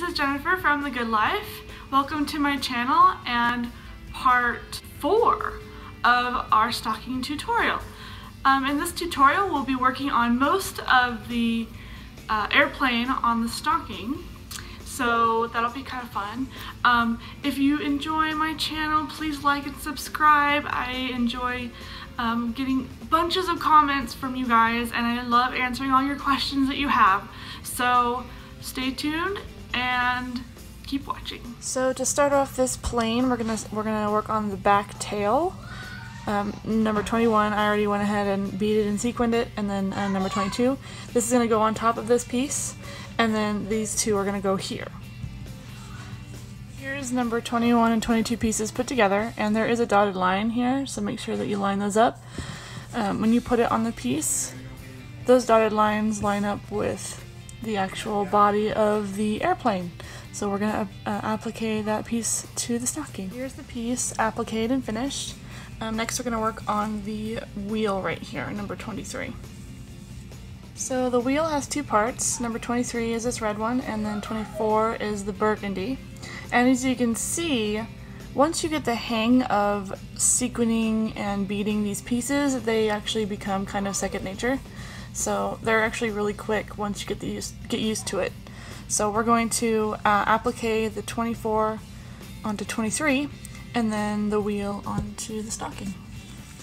This is Jennifer from The Good Life. Welcome to my channel and part 4 of our stocking tutorial. In this tutorial we'll be working on most of the airplane on the stocking, so that'll be kind of fun. If you enjoy my channel, please like and subscribe. I enjoy getting bunches of comments from you guys, and I love answering all your questions that you have. So stay tuned and keep watching. So to start off this plane, we're gonna work on the back tail. Number 21, I already went ahead and beaded and sequined it, and then number 22. This is gonna go on top of this piece, and then these two are gonna go here. Here's number 21 and 22 pieces put together, and there is a dotted line here, so make sure that you line those up. When you put it on the piece, those dotted lines line up with the actual body of the airplane. So we're gonna applique that piece to the stocking. Here's the piece, appliqued and finished. Next we're gonna work on the wheel right here, number 23. So the wheel has two parts. Number 23 is this red one, and then 24 is the burgundy. And as you can see, once you get the hang of sequining and beading these pieces, they actually become kind of second nature. So they're actually really quick once you get used to it. So we're going to applique the 24 onto 23, and then the wheel onto the stocking.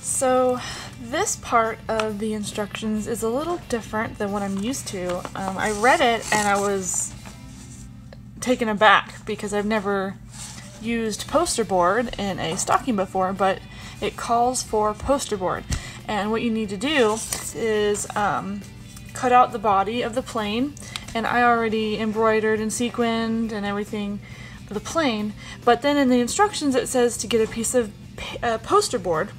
So this part of the instructions is a little different than what I'm used to. I read it and I was taken aback because I've never used poster board in a stocking before, but it calls for poster board. And what you need to do is cut out the body of the plane, and I already embroidered and sequined and everything for the plane, but then in the instructions it says to get a piece of poster board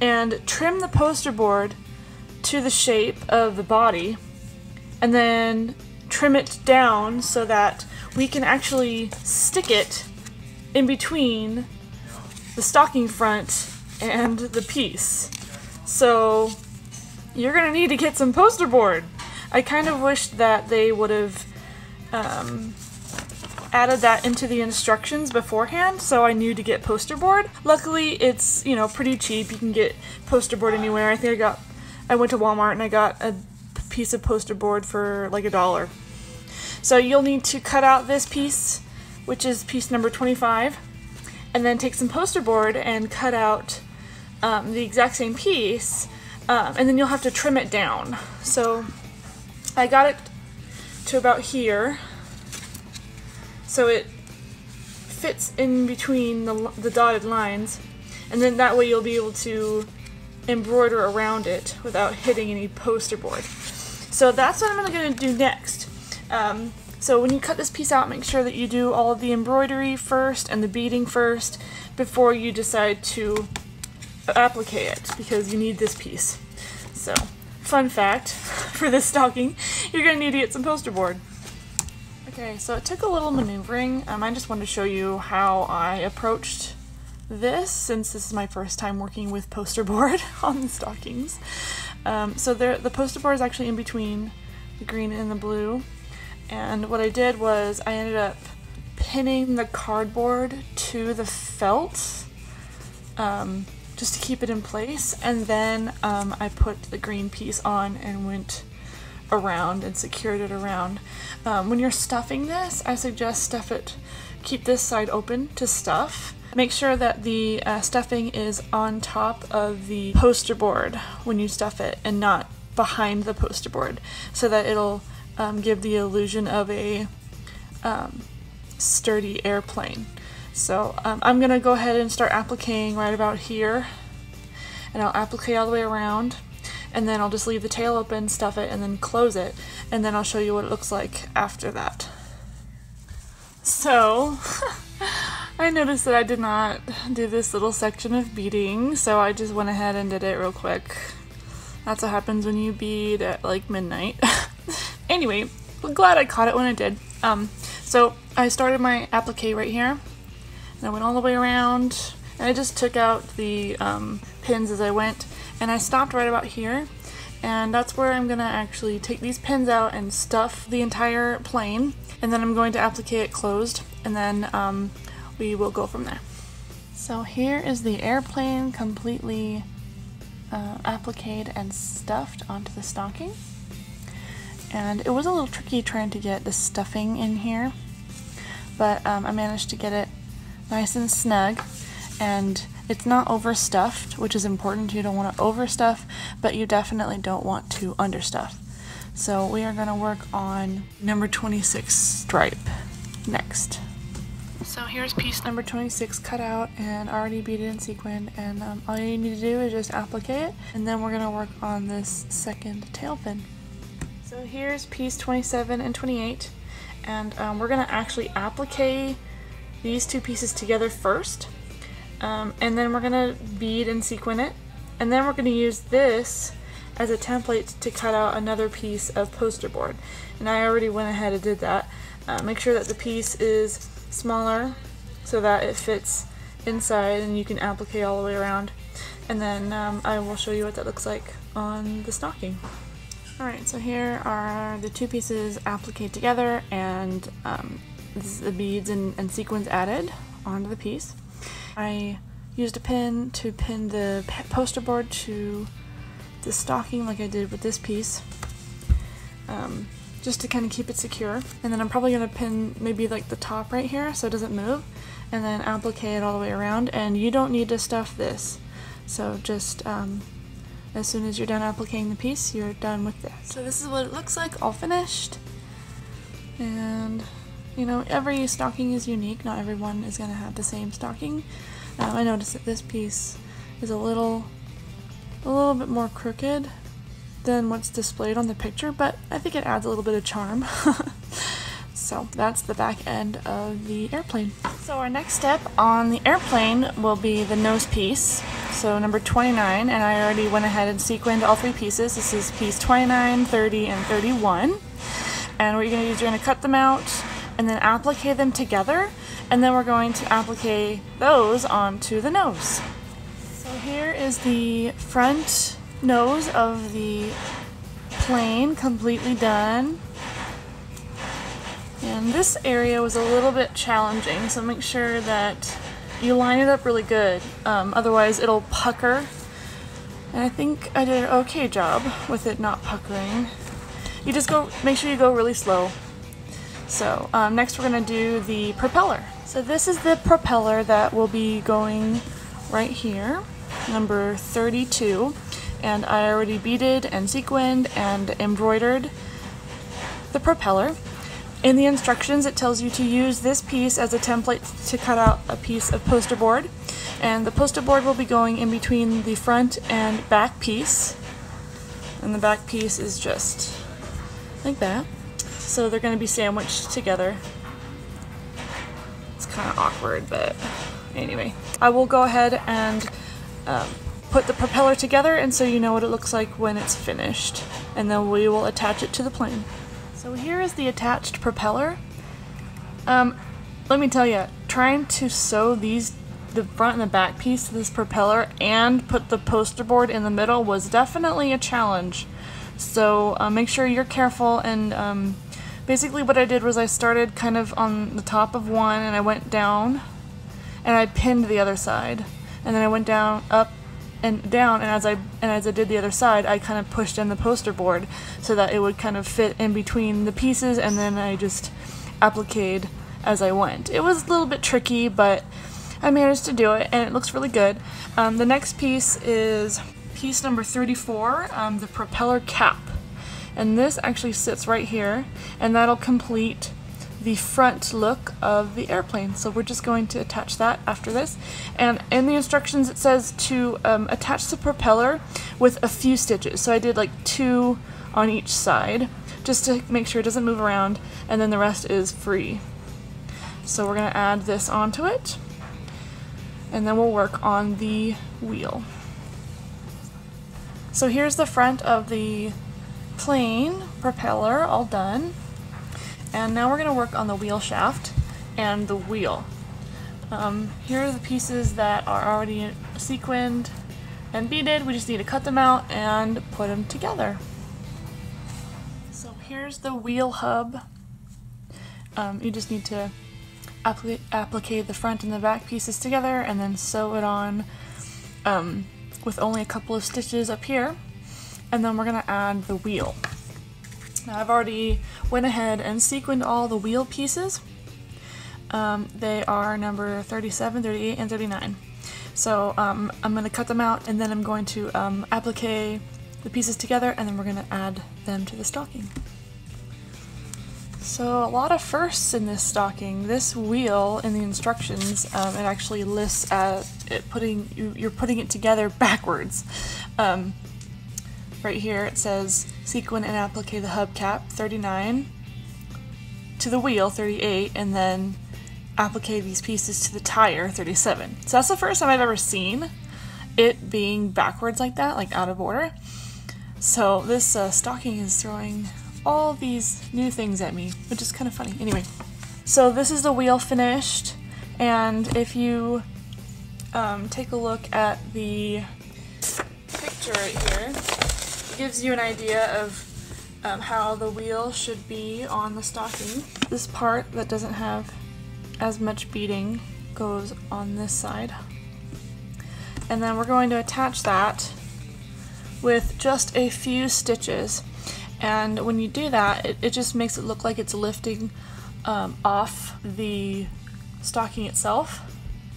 and trim the poster board to the shape of the body, and then trim it down so that we can actually stick it in between the stocking front and the piece. So you're gonna need to get some poster board. I kind of wish that they would have added that into the instructions beforehand, so I knew to get poster board. Luckily, it's, you know, pretty cheap. You can get poster board anywhere. I think I went to Walmart and I got a piece of poster board for like $1. So you'll need to cut out this piece, which is piece number 25, and then take some poster board and cut out the exact same piece, and then you'll have to trim it down. So I got it to about here, so it fits in between the dotted lines, and then that way you'll be able to embroider around it without hitting any poster board. So that's what I'm going to do next. So when you cut this piece out, make sure that you do all of the embroidery first and the beading first before you decide to applique it, because you need this piece. So, fun fact for this stocking, you're going to need to get some poster board. Okay, so it took a little maneuvering. I just wanted to show you how I approached this, since this is my first time working with poster board on the stockings. So the poster board is actually in between the green and the blue, and what I did was I ended up pinning the cardboard to the felt just to keep it in place, and then I put the green piece on and went around and secured it around. When you're stuffing this, I suggest keep this side open to stuff. Make sure that the stuffing is on top of the poster board when you stuff it and not behind the poster board, so that it'll give the illusion of a sturdy airplane. So I'm gonna go ahead and start appliquing right about here, and I'll applique all the way around, and then I'll just leave the tail open, stuff it, and then close it, and then I'll show you what it looks like after that. So I noticed that I did not do this little section of beading, so I just went ahead and did it real quick. That's what happens when you bead at like midnight. Anyway, I'm glad I caught it when I did. So I started my applique right here, and I went all the way around, and I just took out the pins as I went, and I stopped right about here, and that's where I'm gonna actually take these pins out and stuff the entire plane, and then I'm going to applique it closed, and then we will go from there. So here is the airplane completely appliqued and stuffed onto the stocking, and it was a little tricky trying to get the stuffing in here, but I managed to get it nice and snug, and it's not overstuffed, which is important. You don't want to overstuff, but you definitely don't want to understuff. So we are going to work on number 26 stripe next. So here's piece number 26 cut out and already beaded in sequin, and all you need to do is just applique it, and then we're going to work on this second tail pin. So here's piece 27 and 28, and we're going to actually applique these two pieces together first, and then we're going to bead and sequin it, and then we're going to use this as a template to cut out another piece of poster board. And I already went ahead and did that. Make sure that the piece is smaller so that it fits inside and you can applique all the way around, and then I will show you what that looks like on the stocking. Alright, so here are the two pieces appliqued together, and this is the beads and sequins added onto the piece. I used a pin to pin the poster board to the stocking like I did with this piece, just to kind of keep it secure, and then I'm probably going to pin maybe like the top right here so it doesn't move, and then applique it all the way around. And you don't need to stuff this, so just as soon as you're done appliquing the piece, you're done with that. So this is what it looks like all finished, and you know, every stocking is unique. Not everyone is going to have the same stocking. I noticed that this piece is a little bit more crooked than what's displayed on the picture, but I think it adds a little bit of charm. So that's the back end of the airplane. So our next step on the airplane will be the nose piece, so number 29, and I already went ahead and sequined all three pieces. This is piece 29, 30, and 31, and what you're going to do is you're going to cut them out and then applique them together, and then we're going to applique those onto the nose. So here is the front nose of the plane completely done, and this area was a little bit challenging, so make sure that you line it up really good, otherwise it'll pucker, and I think I did an okay job with it not puckering. You just go, make sure you go really slow. So next we're going to do the propeller. So this is the propeller that will be going right here, number 32, and I already beaded and sequined and embroidered the propeller. In the instructions it tells you to use this piece as a template to cut out a piece of poster board, and the poster board will be going in between the front and back piece, and the back piece is just like that. So they're going to be sandwiched together. It's kind of awkward, but anyway. I will go ahead and put the propeller together, and so you know what it looks like when it's finished. And then we will attach it to the plane. So here is the attached propeller. Let me tell you, trying to sew the front and the back piece to this propeller and put the poster board in the middle was definitely a challenge. So make sure you're careful, and basically what I did was I started kind of on the top of one, and I went down and I pinned the other side, and then I went down, up and down, and as I did the other side I kind of pushed in the poster board so that it would kind of fit in between the pieces, and then I just appliqued as I went. It was a little bit tricky, but I managed to do it, and it looks really good. The next piece is piece number 34, the propeller cap, and this actually sits right here, and that'll complete the front look of the airplane. So we're just going to attach that after this, and in the instructions it says to attach the propeller with a few stitches, so I did like 2 on each side just to make sure it doesn't move around, and then the rest is free. So we're going to add this onto it, and then we'll work on the wheel. So here's the front of the plane propeller all done, and now we're going to work on the wheel shaft and the wheel. Here are the pieces that are already sequined and beaded. We just need to cut them out and put them together. So here's the wheel hub. You just need to applique the front and the back pieces together and then sew it on with only a couple of stitches up here, and then we're going to add the wheel. Now I've already went ahead and sequined all the wheel pieces. They are number 37, 38, and 39. So I'm going to cut them out, and then I'm going to applique the pieces together, and then we're going to add them to the stocking. So a lot of firsts in this stocking. This wheel in the instructions, it actually lists as it you're putting it together backwards. Right here it says sequin and applique the hubcap 39 to the wheel 38, and then applique these pieces to the tire 37. So that's the first time I've ever seen it being backwards like that, like out of order. So this stocking is throwing all these new things at me, which is kind of funny. Anyway, so this is the wheel finished, and if you take a look at the picture right here, it gives you an idea of how the wheel should be on the stocking. This part that doesn't have as much beading goes on this side, and then we're going to attach that with just a few stitches. And when you do that, it just makes it look like it's lifting off the stocking itself.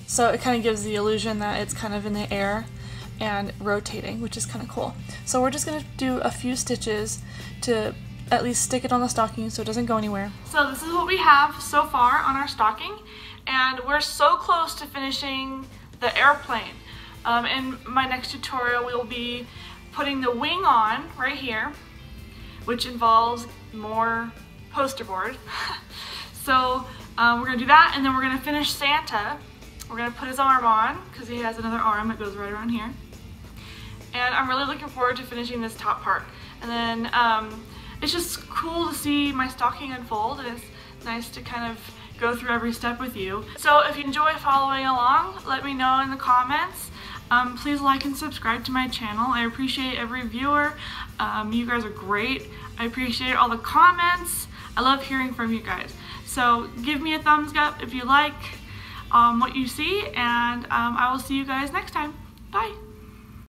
So it kind of gives the illusion that it's kind of in the air and rotating, which is kind of cool. So we're just going to do a few stitches to at least stick it on the stocking so it doesn't go anywhere. So this is what we have so far on our stocking, and we're so close to finishing the airplane. In my next tutorial, we'll be putting the wing on right here, which involves more poster board. So we're gonna do that, and then we're gonna finish Santa. We're gonna put his arm on, because he has another arm that goes right around here. And I'm really looking forward to finishing this top part. And then it's just cool to see my stocking unfold, and it's nice to kind of go through every step with you. So if you enjoy following along, let me know in the comments. Please like and subscribe to my channel. I appreciate every viewer. You guys are great. I appreciate all the comments. I love hearing from you guys. So give me a thumbs up if you like what you see, and I will see you guys next time. Bye.